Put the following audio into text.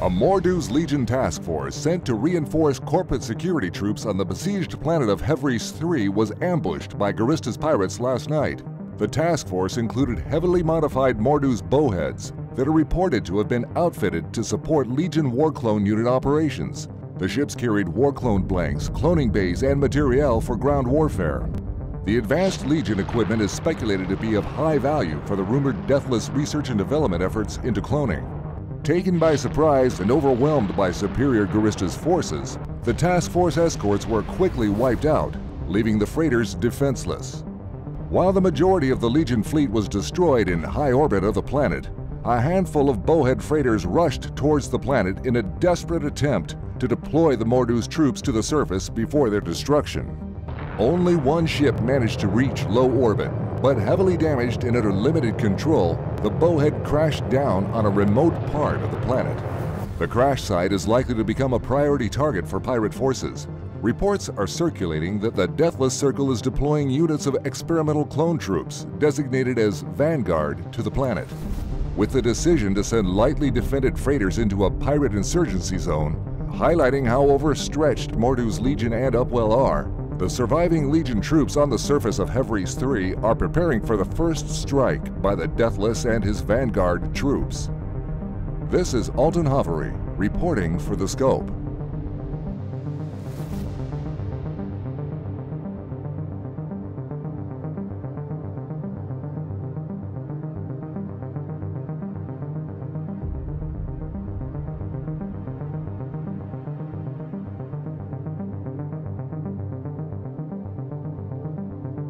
a Mordu's Legion task force sent to reinforce corporate security troops on the besieged planet of Hevrice III was ambushed by Guristas Pirates last night. The task force included heavily modified Mordu's bowheads that are reported to have been outfitted to support Legion Warclone unit operations. The ships carried warclone blanks, cloning bays, and materiel for ground warfare. The advanced Legion equipment is speculated to be of high value for the rumored Deathless research and development efforts into cloning. Taken by surprise and overwhelmed by superior Guristas forces, the task force escorts were quickly wiped out, leaving the freighters defenseless. While the majority of the Legion fleet was destroyed in high orbit of the planet, a handful of bowhead freighters rushed towards the planet in a desperate attempt to deploy the Mordu's troops to the surface before their destruction. Only one ship managed to reach low orbit, but heavily damaged and under limited control, the bowhead crashed down on a remote part of the planet. The crash site is likely to become a priority target for pirate forces. Reports are circulating that the Deathless Circle is deploying units of experimental clone troops, designated as Vanguard, to the planet. With the decision to send lightly defended freighters into a pirate insurgency zone, highlighting how overstretched Mordu's Legion and Upwell are, the surviving Legion troops on the surface of Hevrice III are preparing for the first strike by the Deathless and his Vanguard troops. This is Alton Haveri reporting for The Scope.